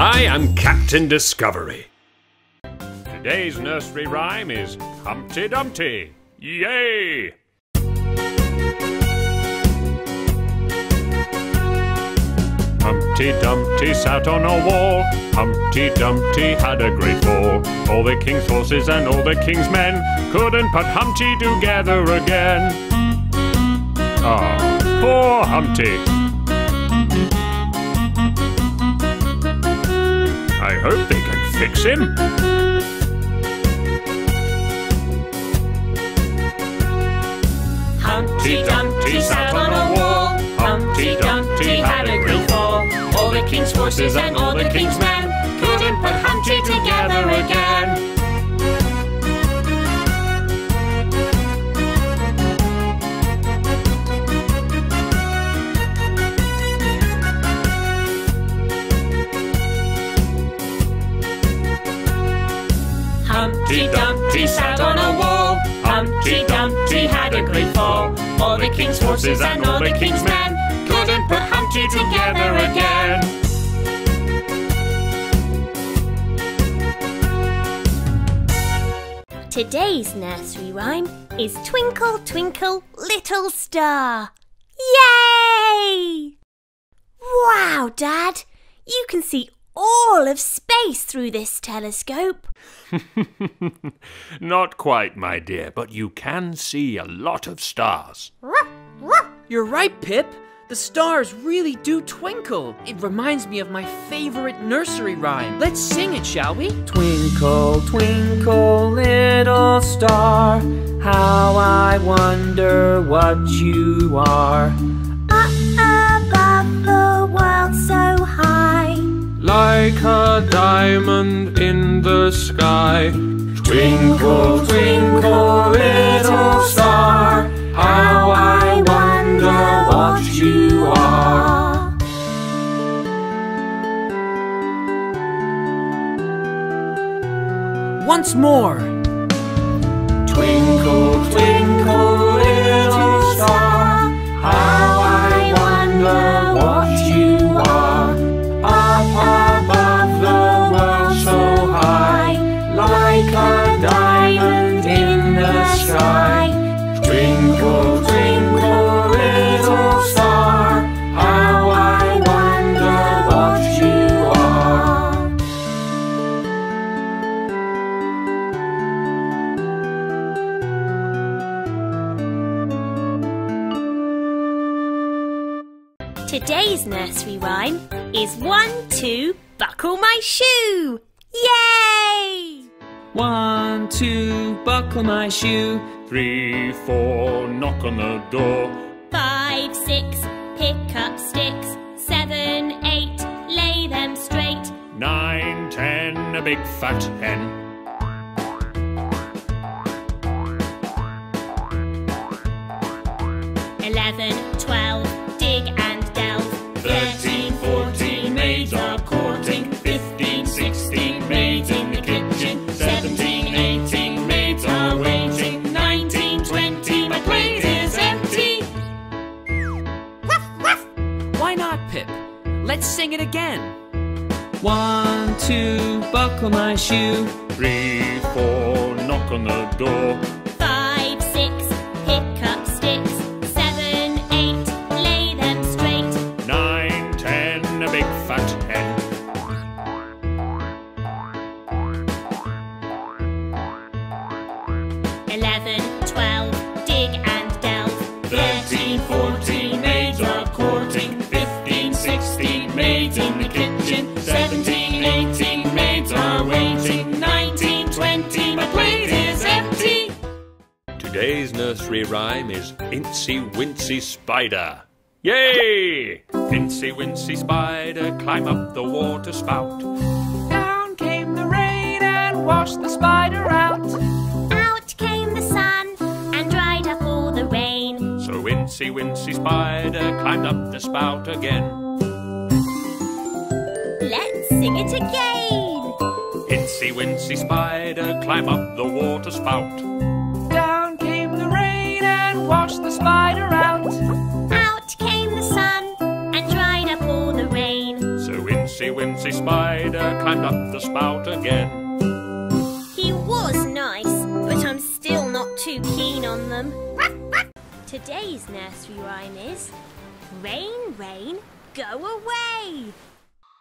I am Captain Discovery. Today's nursery rhyme is Humpty Dumpty. Yay! Humpty Dumpty sat on a wall. Humpty Dumpty had a great fall. All the king's horses and all the king's men couldn't put Humpty together again. Ah, poor Humpty. I hope they can fix him. Humpty Dumpty sat on a wall. Humpty Dumpty had a great fall. All the king's horses and all the king's men couldn't put Humpty together again. Humpty Dumpty sat on a wall. Humpty Dumpty had a great fall. All the king's horses and all the king's men couldn't put Humpty together again. Today's nursery rhyme is Twinkle, Twinkle, Little Star. Yay! Wow, Dad! You can see all of space through this telescope. Not quite, my dear, but you can see a lot of stars. You're right, Pip. The stars really do twinkle. It reminds me of my favorite nursery rhyme. Let's sing it, shall we? Twinkle, twinkle, little star, how I wonder what you are. Up above the world so high, like a diamond in the sky. Twinkle, twinkle, little star, how I wonder what you are. Once more. Twinkle, twinkle, little star, how I wonder what you are. Up Today's nursery rhyme is 1, 2, buckle my shoe. Yay! 1, 2, buckle my shoe. 3, 4, knock on the door. 5, 6, pick up sticks. 7, 8, lay them straight. 9, 10, a big fat hen. Let's sing it again. 1, 2, buckle my shoe. 3, 4, knock on the door. 5, 6, pick up sticks. 7, 8, lay them straight. 9, 10, a big fat hen. 11, 12, dig and delve. 13, 14, maids are courting. 15, 16, maids in the kitchen. 17, 18, maids are waiting. 19, 20, my plate is empty. Today's nursery rhyme is Incy Wincy Spider. Yay! Incy Wincy Spider, climb up the water spout. Down came the rain and washed the spider out. Out came the sun and dried up all the rain. So Incy Wincy Spider climbed up the spout again. Let's sing it again! Incy Wincy Spider, climb up the water spout. Down came the rain and washed the spider out. Out came the sun and dried up all the rain. So Incy A whimsy spider climbed up the spout again. He was nice, but I'm still not too keen on them. Today's nursery rhyme is rain, rain, go away.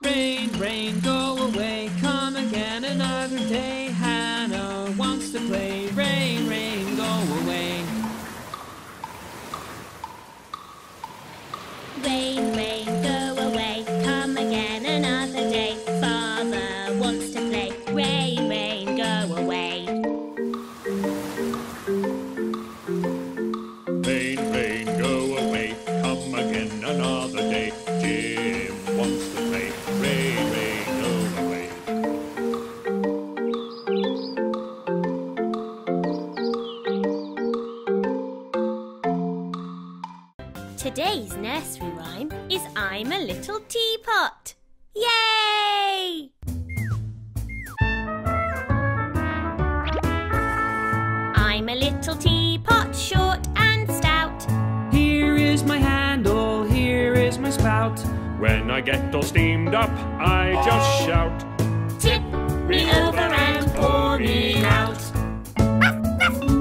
Rain, rain, go away, come again another day. Hannah wants to play. Rain, rain, go away. Rain, rain, go away, come again another day. Father wants to play. Rain, rain, go away. Rain, rain, go away, come again another day. Jim wants to play. Rain, rain, go away. Today's nursery rhyme is I'm a little teapot. Yay! I'm a little teapot, short and stout. Here is my handle, here is my spout. When I get all steamed up, I just shout. Tip me over and pour me out.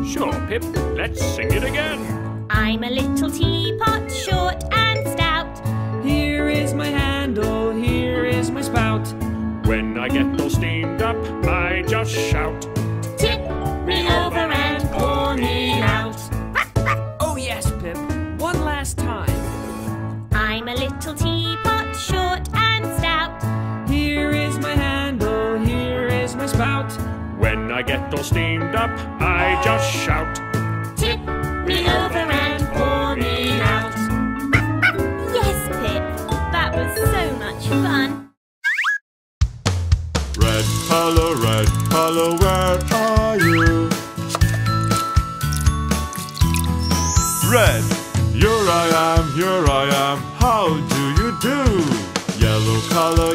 Sure, Pip, let's sing it again. I'm a little teapot, short and stout. Here is my handle, here is my spout. When I get all steamed up, I just shout. Tip me over and pour me out. Oh yes, Pip, one last time. I'm a little teapot, short and stout. Here is my handle, here is my spout. When I get all steamed up, I just shout. Tip me over and pour me out. Yes, Pip, that was so much fun. Red colour, where are you? Red, here I am, how do you do? Yellow colour,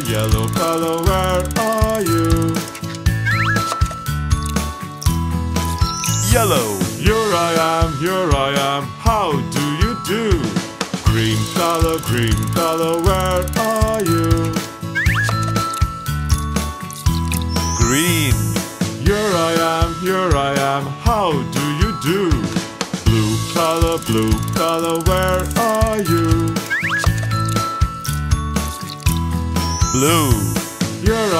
where are you? Yellow, here I am, how do you do? Green colour, where are you? Green, here I am, how do you do? Blue colour, where are you? Blue, here I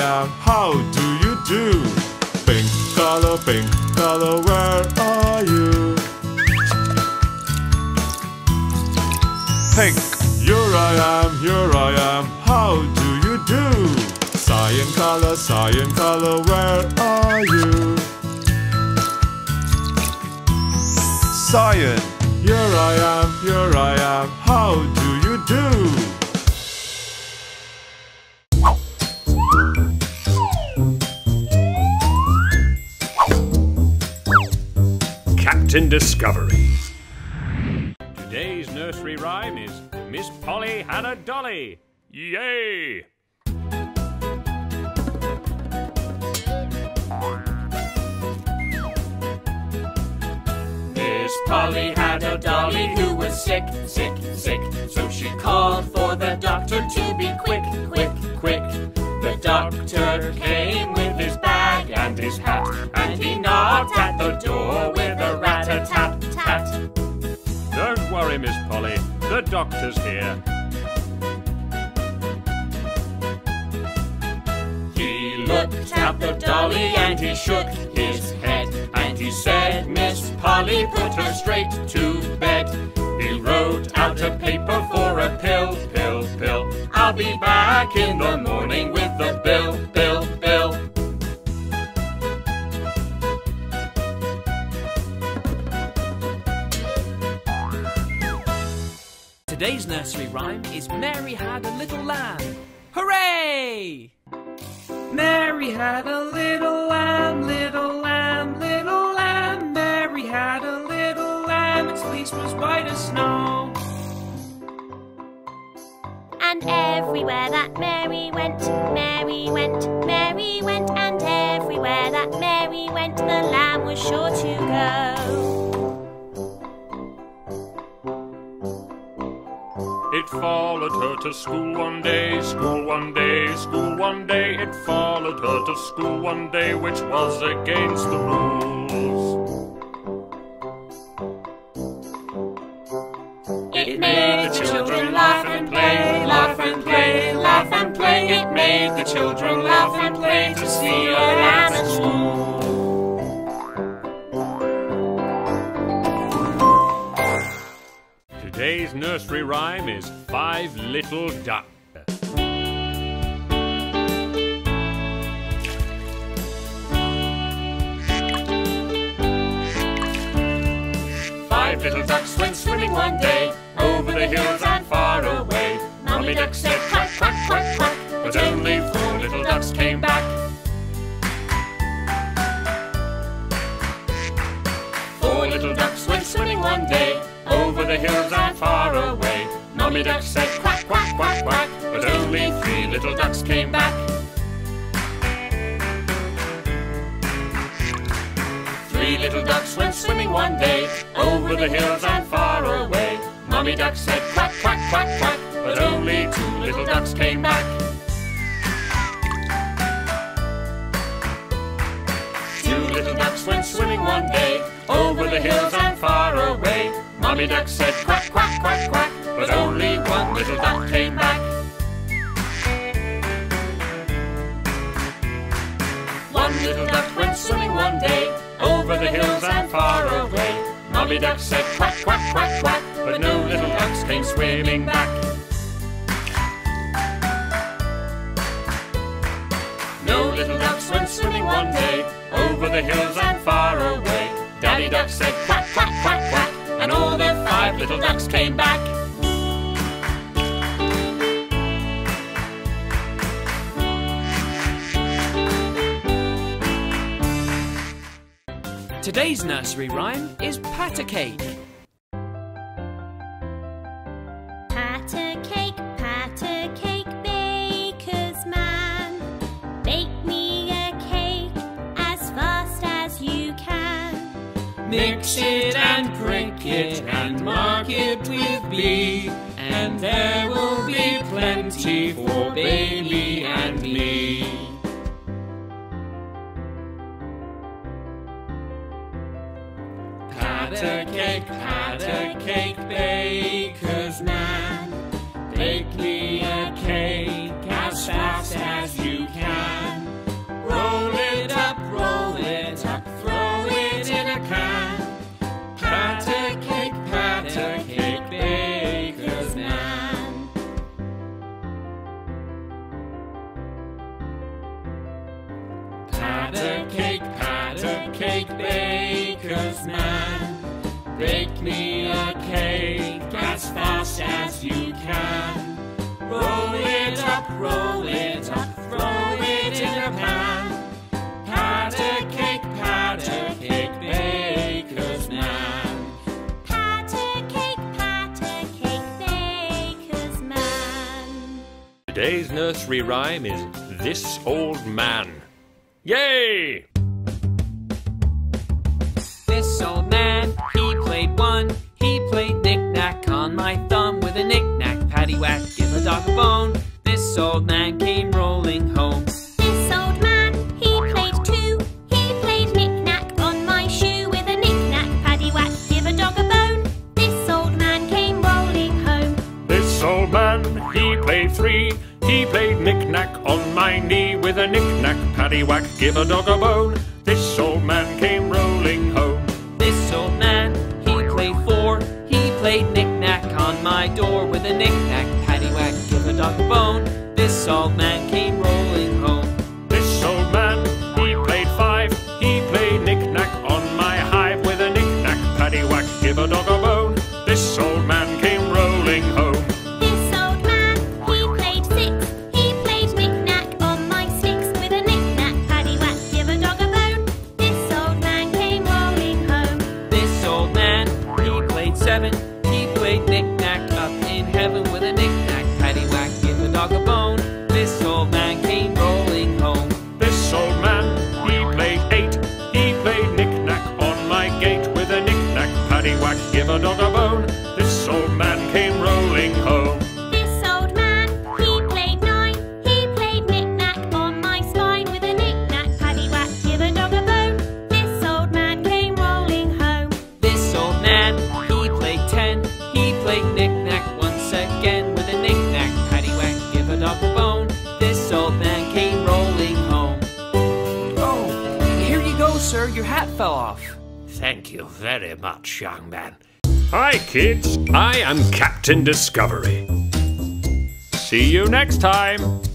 am, how do you do? Pink colour, where are you? Pink, here I am, how do you do? Cyan colour, where are you? Cyan, here I am, how do you do? Captain Discovery. Today's nursery rhyme is Miss Polly had a dolly. Yay! Miss Polly had a dolly who was sick, sick, sick. So she called for the doctor to be quick, quick, quick. The doctor came with his bag and his hat, and he knocked at the door with a rat-a-tat, tat. Don't worry, Miss Polly, the doctor's here. He looked at the dolly and he shook his head, and he said, Miss Polly, put her straight to bed. He wrote out a paper for a pill, pill, pill. I'll be back in the morning with the bill, bill, bill. Today's nursery rhyme is Mary had a little lamb. Hooray! Mary had a little lamb, little lamb, little lamb. Mary had a little lamb, its fleece was white as snow. And everywhere that Mary went, Mary went. And everywhere that Mary went, the lamb was sure to go. It followed her to school one day, school one day, school one day. It followed her to school one day, which was against the rules. It made the children laugh and play, laugh and play, laugh and play. It made the children laugh and play to see her at school. Today's nursery rhyme is Five Little Ducks. Five little ducks went swimming one day, over the hills and far away. Mommy duck said quack, quack, quack, quack, but only four little ducks came back. Four little ducks went swimming one day, over the hills and far away. Mommy duck said quack, quack, quack, quack, but only three little ducks came back. Three little ducks went swimming one day, over the hills and far away. Mommy duck said quack, quack, quack, quack, but only two little ducks came back. Two little ducks went swimming one day, over the hills and far away. Mommy duck said quack, quack, quack, quack, but only one little duck came back. One little duck went swimming one day, over the hills and far away. Mommy duck said quack, quack, quack, quack, but no little ducks came swimming back. No little ducks went swimming one day, over the hills and far away. Daddy duck said quack, quack, quack, quack, and all the five little ducks came back. Today's nursery rhyme is Pat a Cake. Pat a cake, pat a cake, baker's man. Bake me a cake as fast as you can. Mix it and prick it and mark it with B, and there will be plenty for baby and me. Pat a cake, baker's man. Bake me a cake as fast as you can. Roll it up, roll it up, throw it in a can. Pat a cake, baker's man. Pat a cake, baker's man. Bake me a cake as fast as you can. Roll it up, throw it in a pan. Pat a cake, baker's man. Today's nursery rhyme is This Old Man. Yay! This old man, he played one. He played knick-knack on my thumb with a knick-knack, paddywhack, give a dog a bone. This old man came rolling home. This old man, he played two. He played knick-knack on my shoe with a knick-knack, paddywhack, give a dog a bone. This old man came rolling home. This old man, he played three. He played knick-knack on my knee with a knick-knack, paddywhack, give a dog a bone. This old man came rolling home. This old man, he played four. He played knick-knack on my door with a knick-knack, paddywhack, give a dog a bone. This old man came rolling home. This old man, he played five. He played knick-knack on my hive with a knick-knack, paddywhack, give a dog a bone. This old man came rolling home. Give a dog a bone. This old man came rolling home. this old man came rolling home. Oh, here you go, sir. Your hat fell off. Thank you very much, young man. Hi, kids. I am Captain Discovery. See you next time.